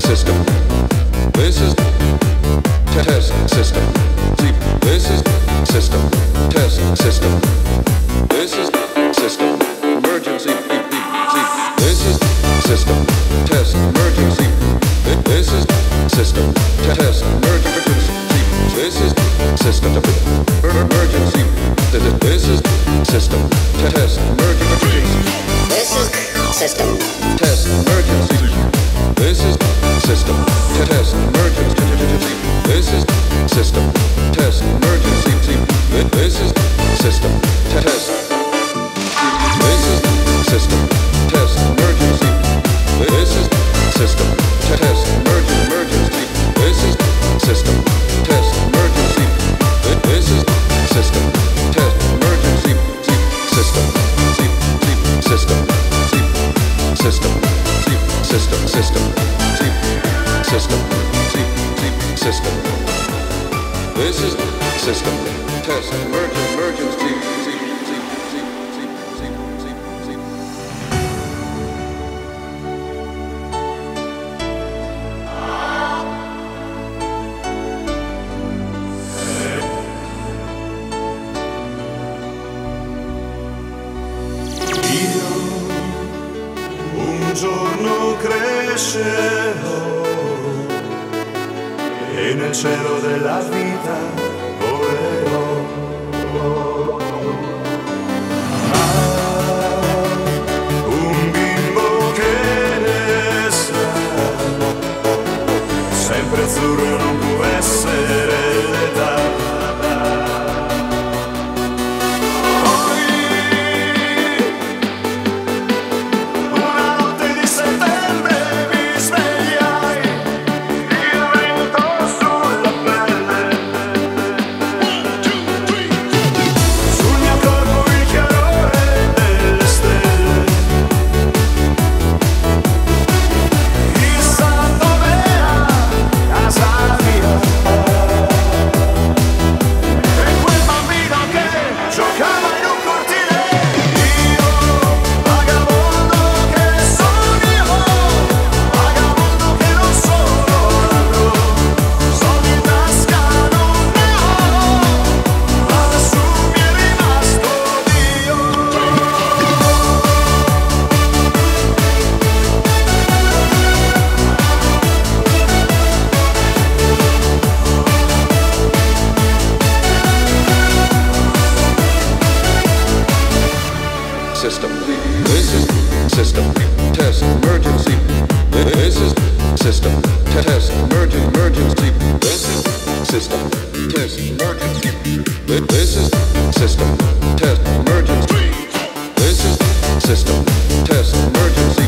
system. This is test system. See, this is system. Test system. This is system. Emergency. See, this is system. Test emergency. This is system. Test emergency. This is system. Emergency. This is system. Test emergency. This is system. Test emergency. This is system. Test emergency. This is system. Test emergency. This is system. Test. This is system. Test emergency. This is system. Test emergency. This is system. Test emergency. This is system. Test emergency. System. System, system, system, system, system, system. This is system. Test emergency. E nel cielo della vita volerò. Un bimbo che ne sa, sempre azzurro non può essere l'età. System, test, emergency. This is system, test, emergency.